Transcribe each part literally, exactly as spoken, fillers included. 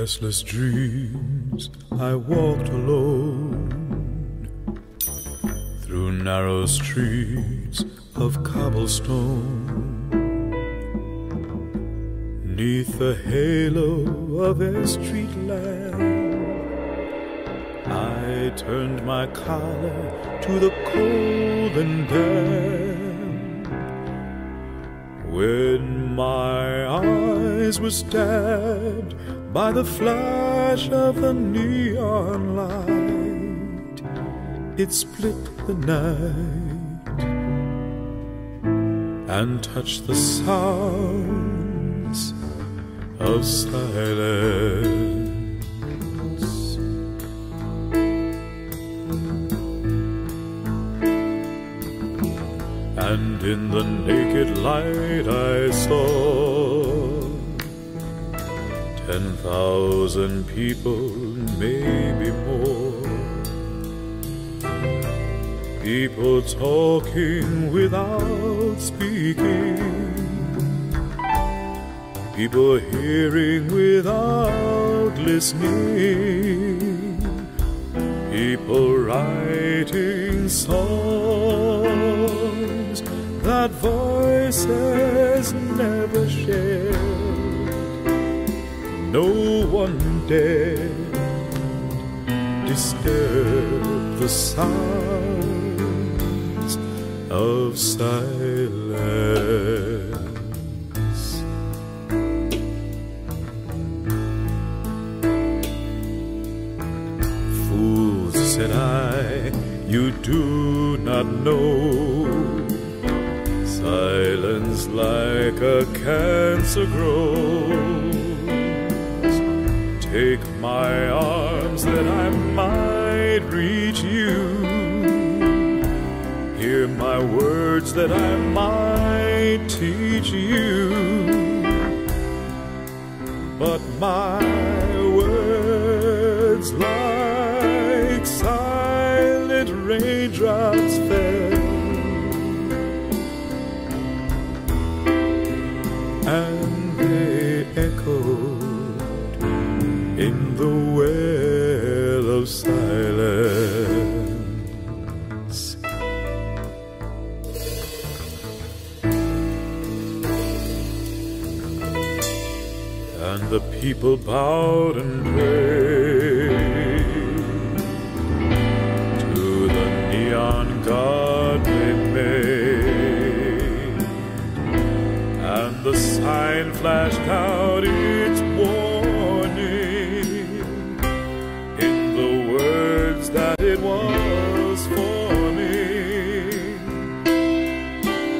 restless dreams I walked alone through narrow streets of cobblestone. Neath the halo of a street lamp, I turned my collar to the cold and damp. When my eyes were stabbed by the flash of the neon light, it split the night and touched the sounds of silence. And in the naked light I saw Ten thousand people, maybe more. People talking without speaking, people hearing without listening, people writing songs that voices never shared. No one dared disturb the sounds of silence. Fools, said I, you do not know silence like a cancer grows. Take my arms that I might reach you, hear my words that I might teach you. But my words like silent raindrops fell, and they echoed in the well of silence. And the people bowed and prayed to the neon god they made, and the sign flashed out its warning that it was for me.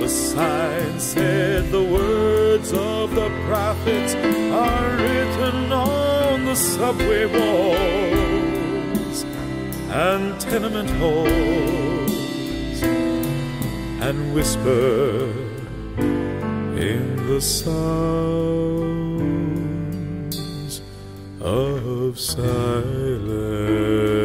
The sign said the words of the prophets are written on the subway walls and tenement halls and whisper in the sounds of silence.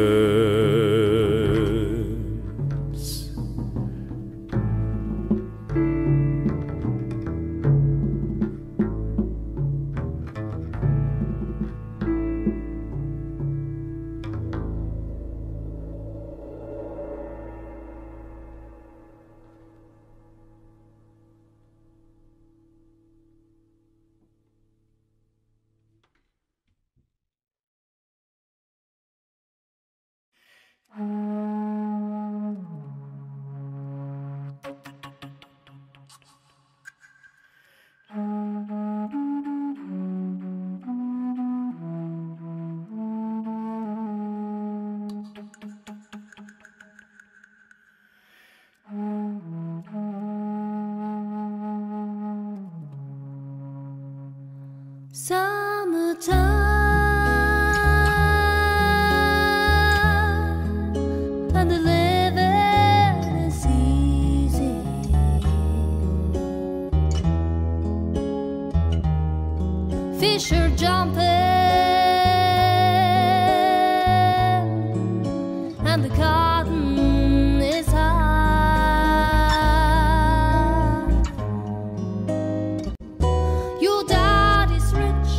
Your daddy's rich,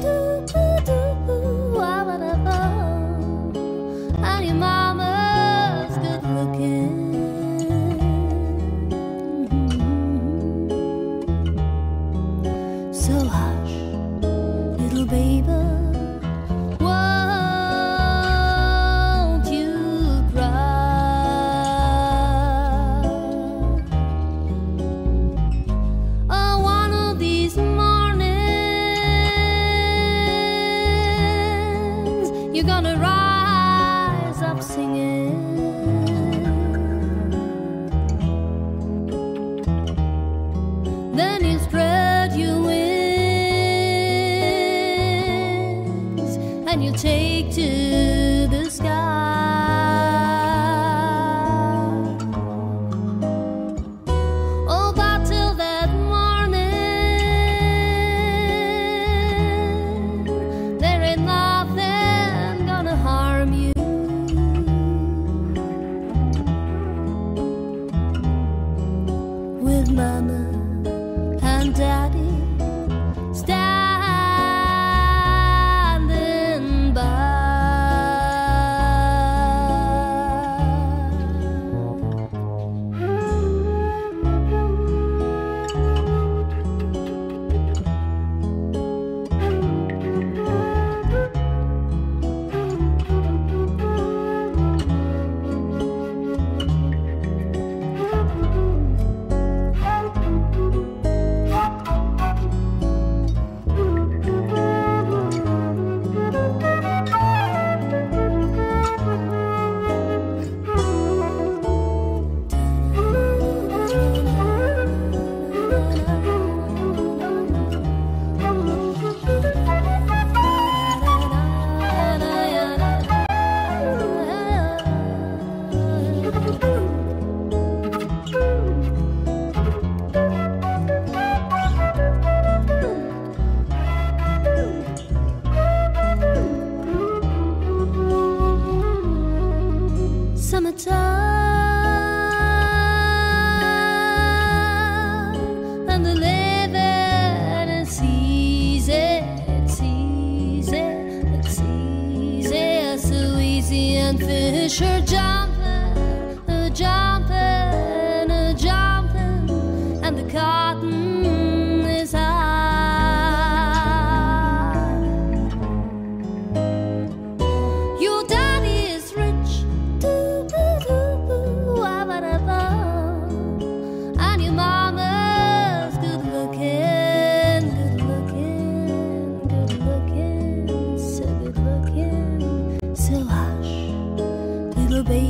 do do do. then he'll spread your wings, and you'll take to the sky. Oh, but till that morning, there ain't nothing gonna harm you. With Mama and Daddy standing by. Summertime and the living is easy, it's easy, it's easy, so easy, and fish are jumping, are jumping, are jumping, and the cotton is high. Your daddy is rich, baby.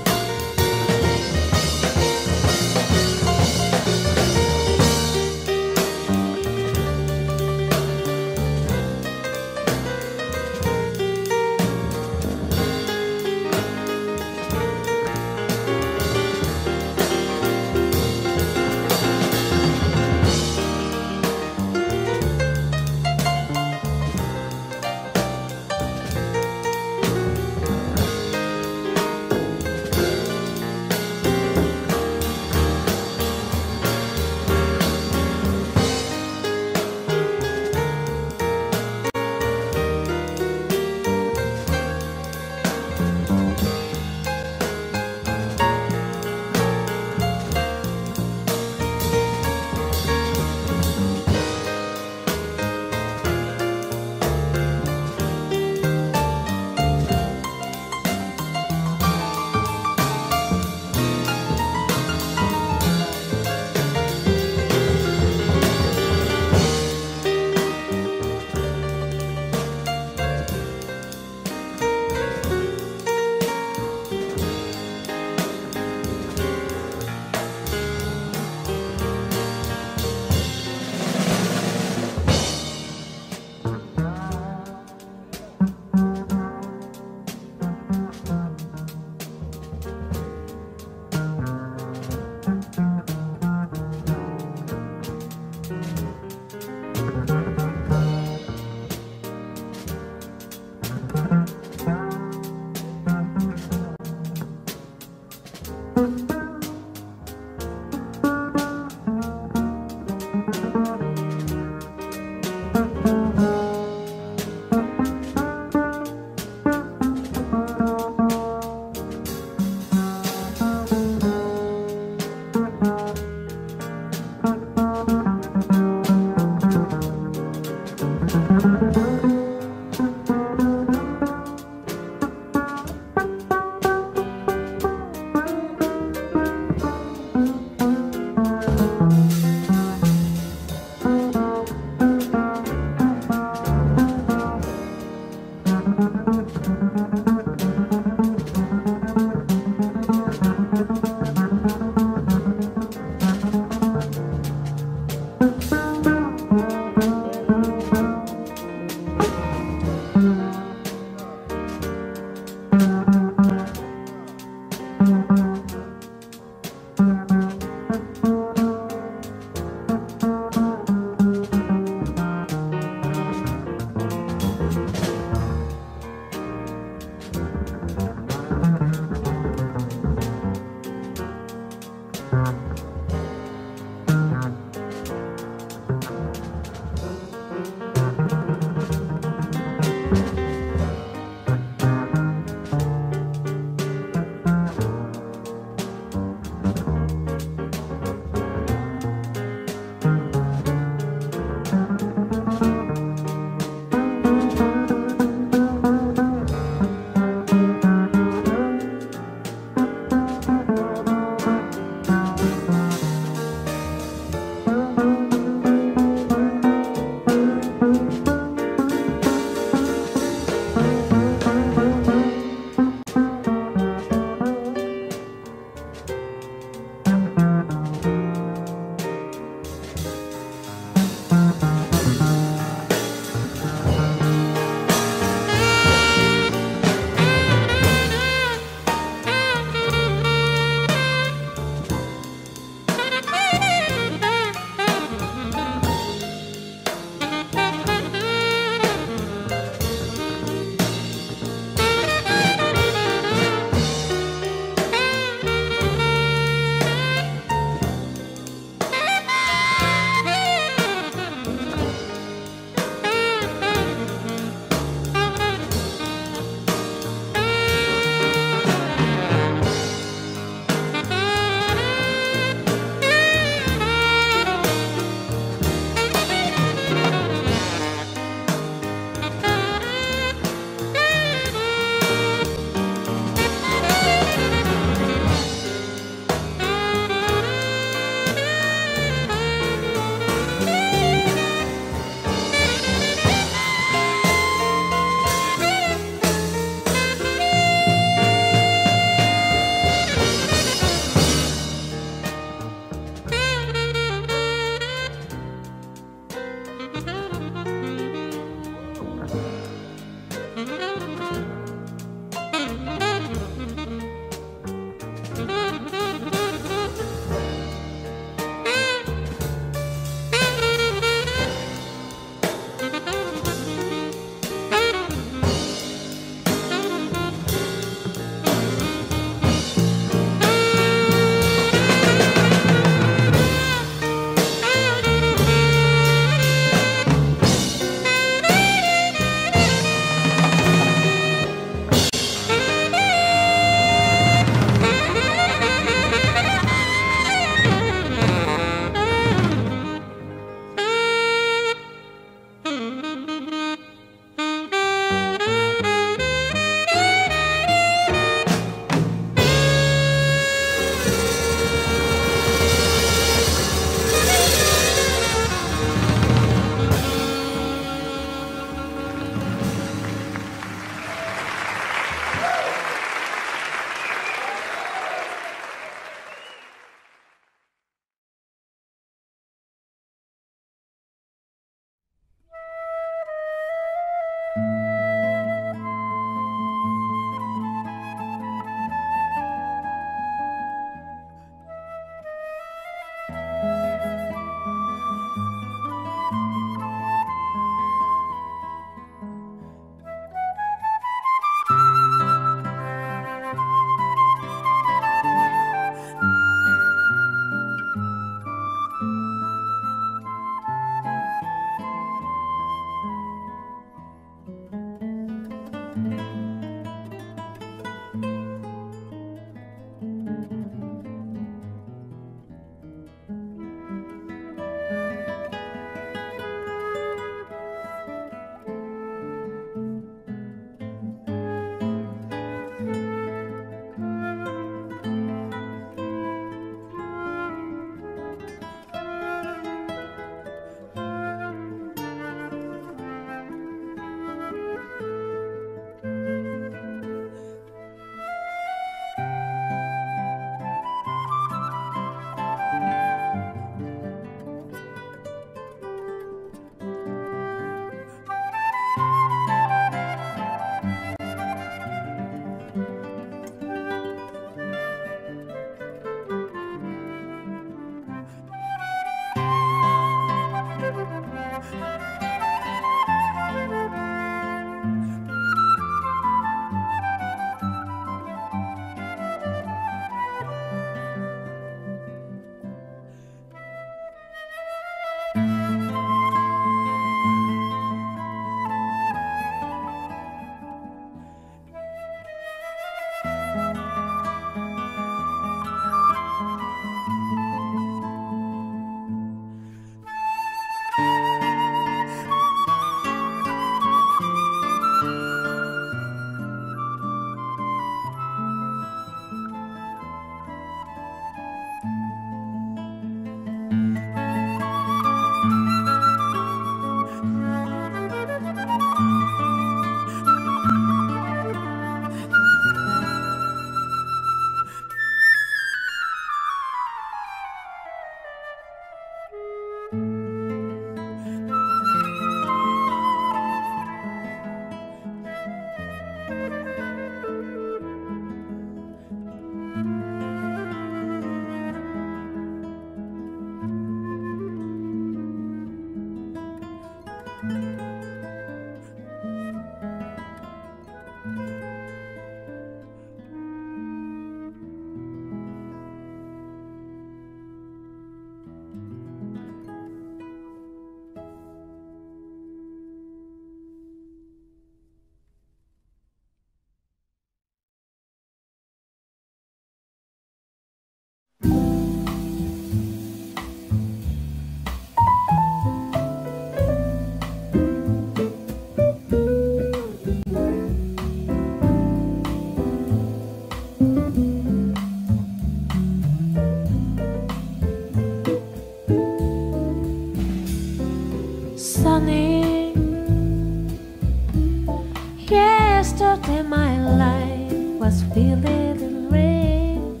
that my life was filled with rain.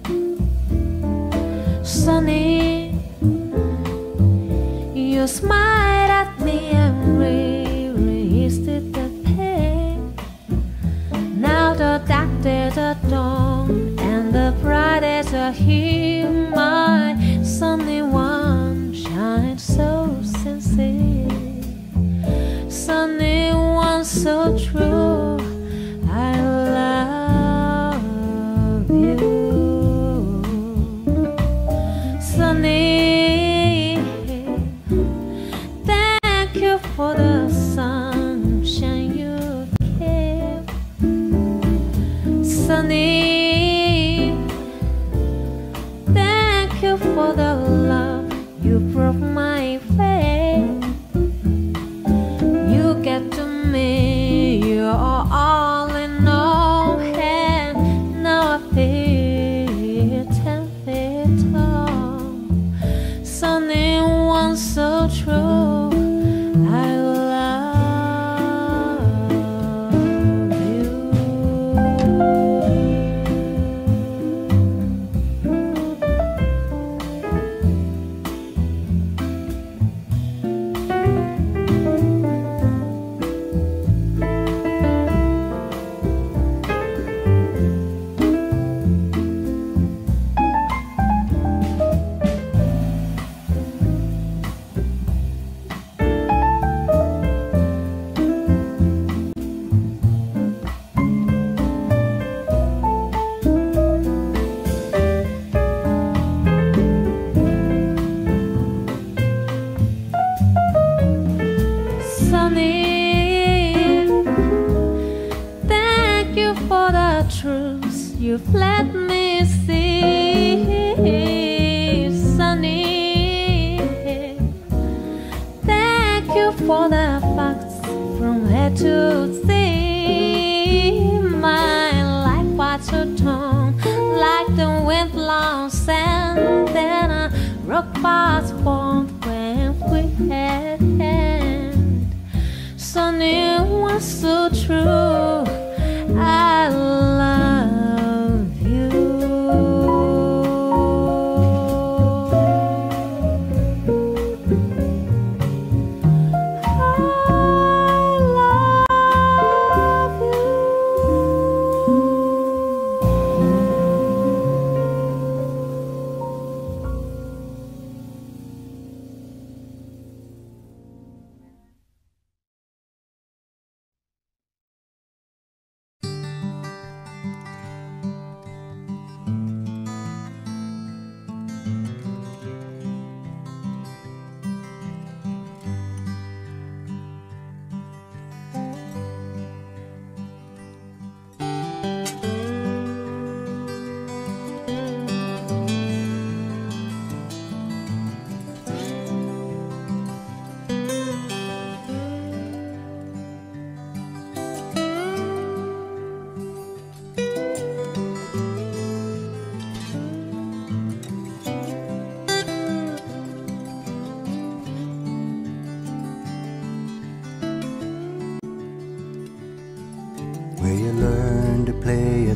Sunny, you smiled at me and erased the pain. Now the dark days are dawn and the bright days are here. My sunny one shines so sincere, sunny one so true. Sunny, thank you for the sunshine you gave. Sunny, thank you for the love you broke my way. You get to me, you're all in all, and now I feel. So true, I love you. Truths you've let me see, sunny. Thank you for the facts from head to sea. My life was a torn like the wind blows, and then a rock was formed when we had hand. Sunny was so true. I love you. I love you.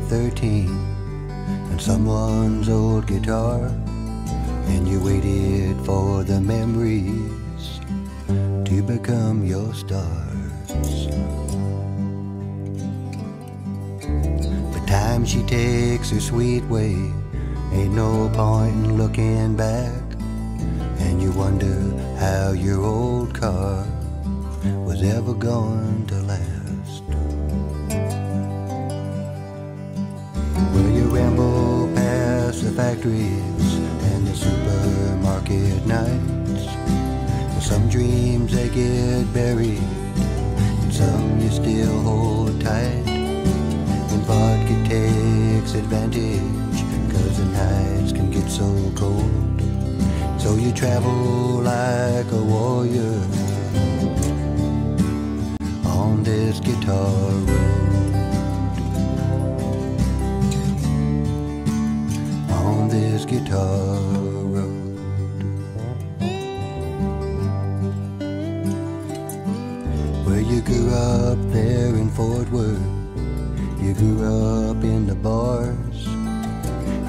thirteen and someone's old guitar, and you waited for the memories to become your stars. The time she takes her sweet way, ain't no point in looking back, and you wonder how your old car was ever going to last. Ramble past the factories and the supermarket nights. For some dreams they get buried, and some you still hold tight. And vodka takes advantage, cause the nights can get so cold. So you travel like a warrior on this guitar road. This guitar road, where you grew up there in Fort Worth, You grew up in the bars.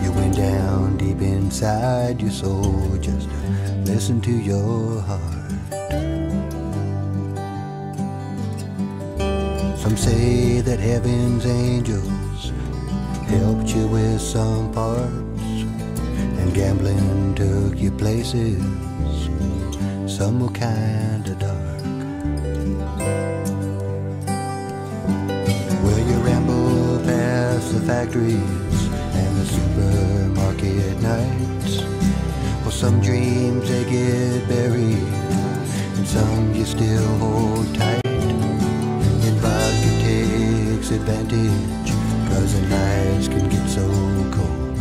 You went down deep inside your soul just to listen to your heart. Some say that heaven's angels helped you with some parts, and gambling took you places some were kinda dark. Well, you ramble past the factories and the supermarket nights. Well, some dreams they get buried, and some you still hold tight. And vodka takes advantage, 'cause the nights can get so cold.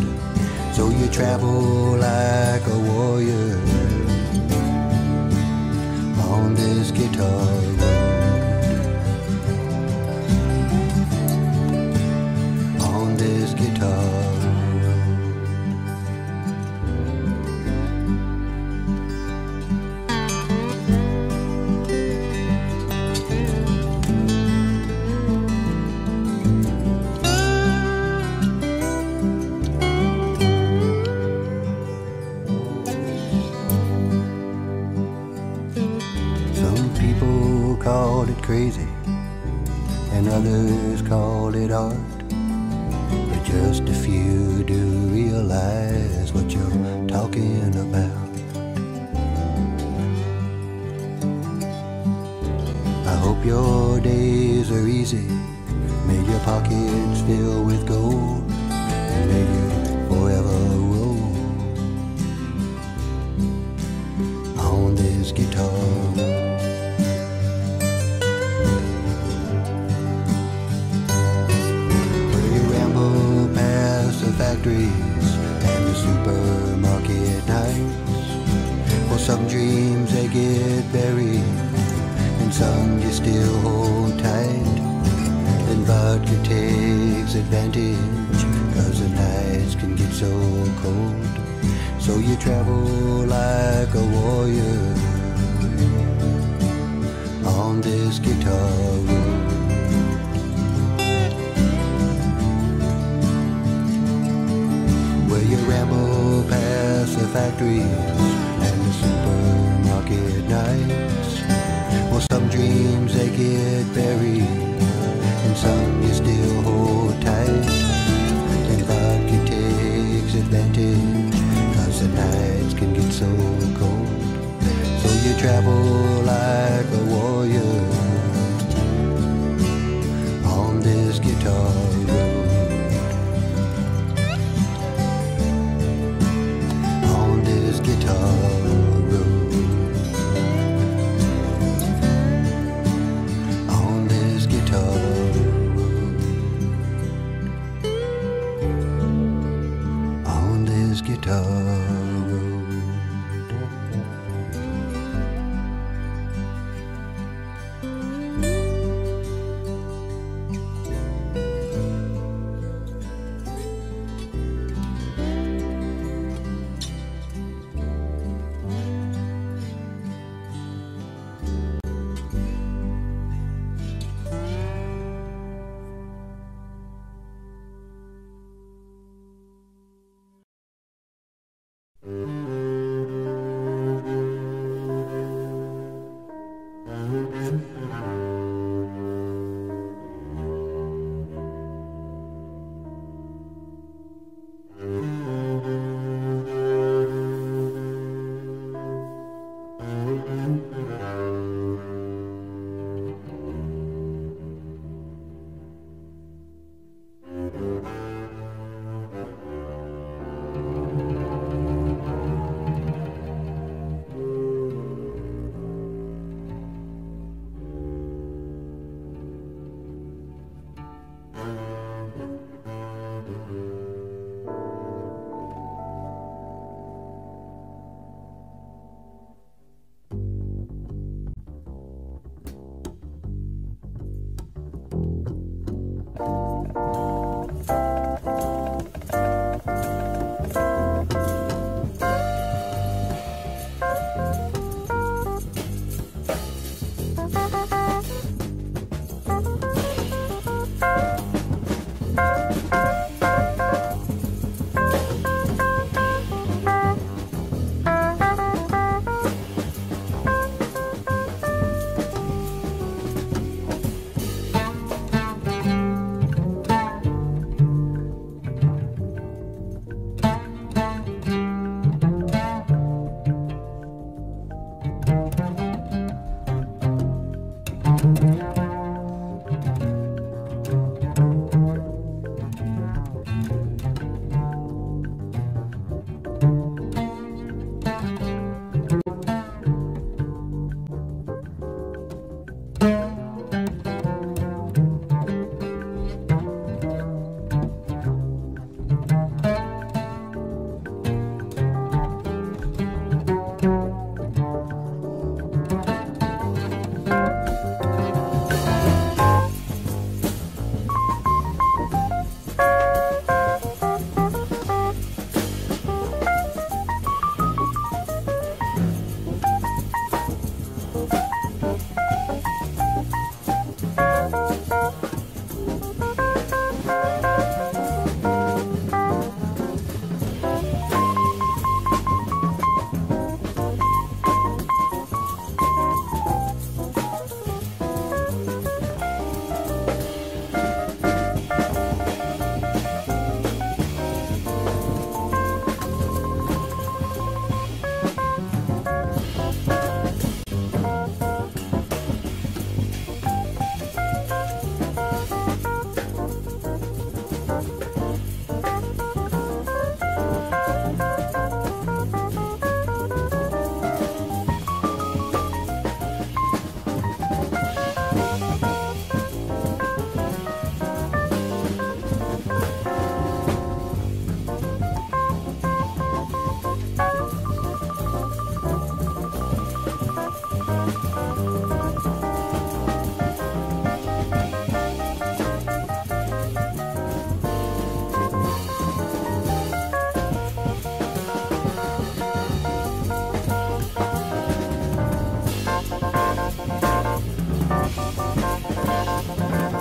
So you travel like a warrior on this guitar road, on this guitar called it crazy, and others called it art, but just a few do realize what you're talking about. I hope your days are easy, may your pockets fill with gold, and may you forever roll on this guitar. Factories and the supermarket nights. Well, some dreams they get buried, and some you still hold tight. And vodka takes advantage, 'cause the nights can get so cold. So you travel like a warrior on this guitar road, past the factories and the supermarket nights. Well, some dreams they get buried, and some you still hold tight. And vodka takes advantage, 'cause the nights can get so cold. So you travel like a warrior on this guitar road, guitar road, on this guitar road, on this guitar road.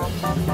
You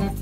Music.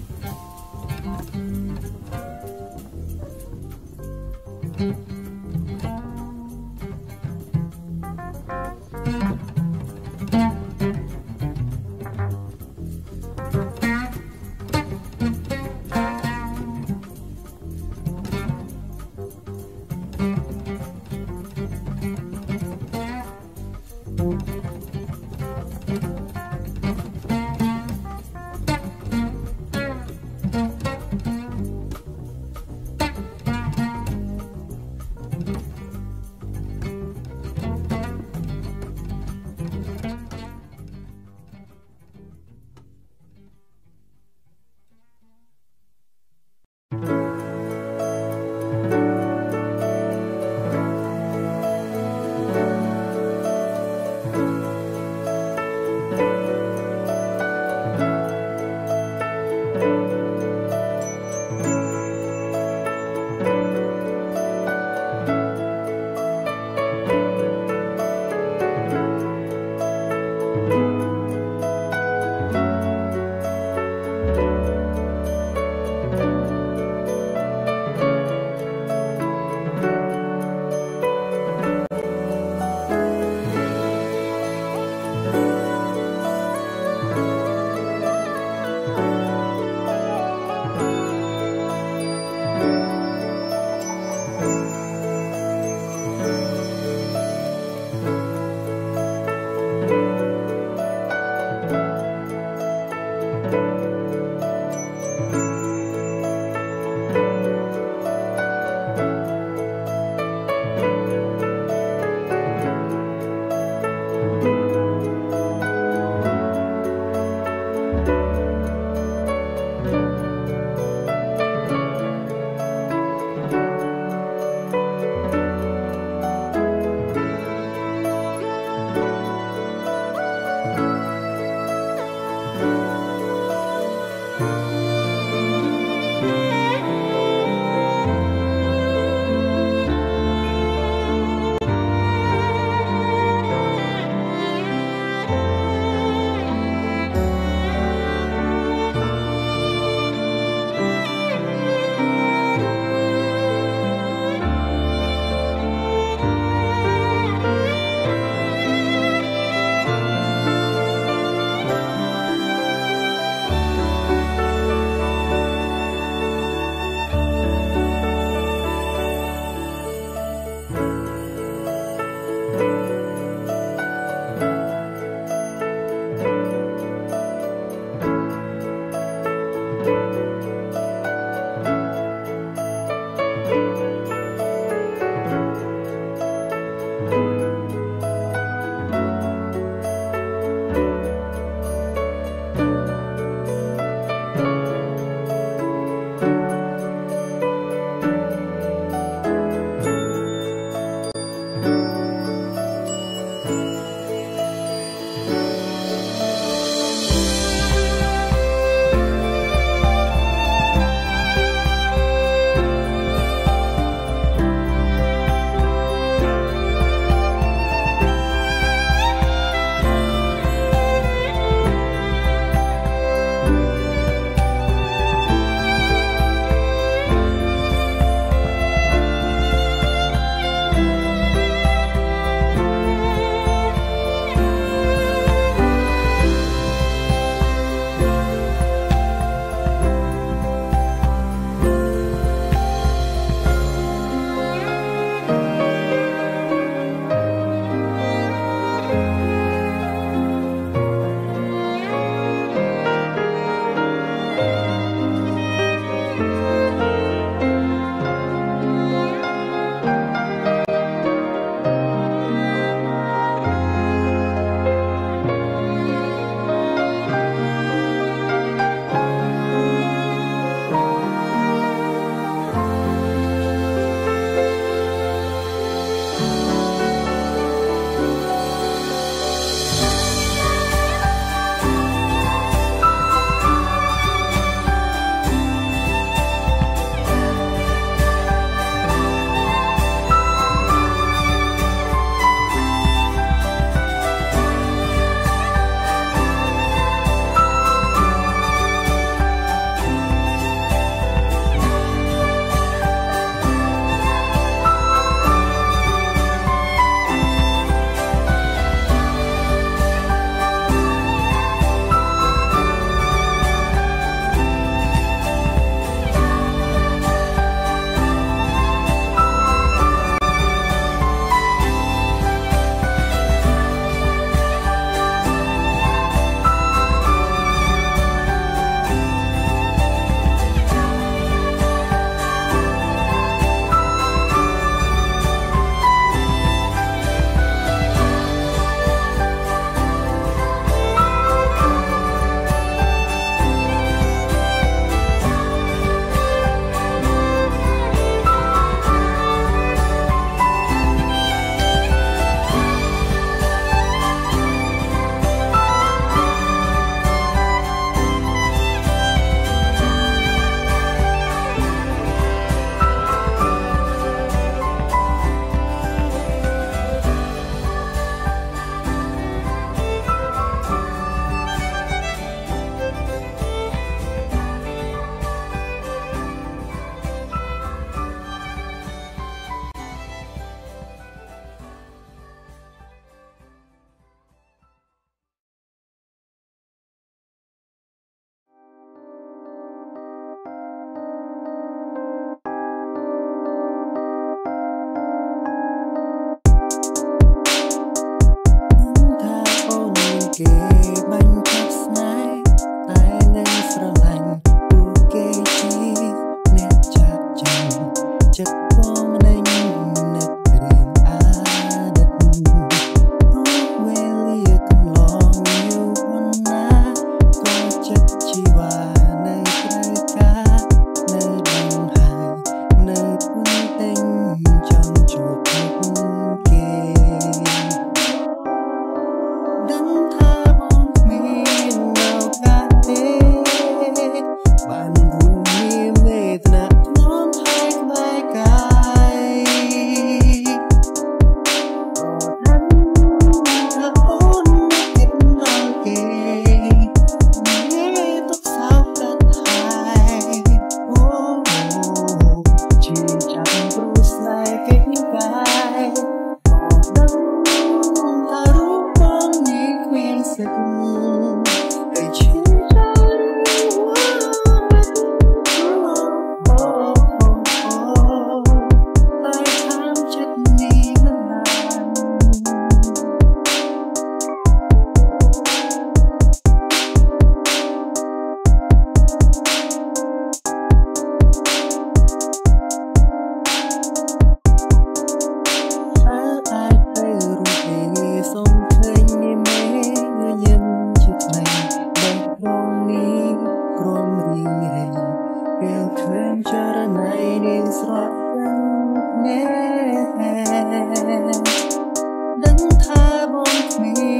Doesn't have on me.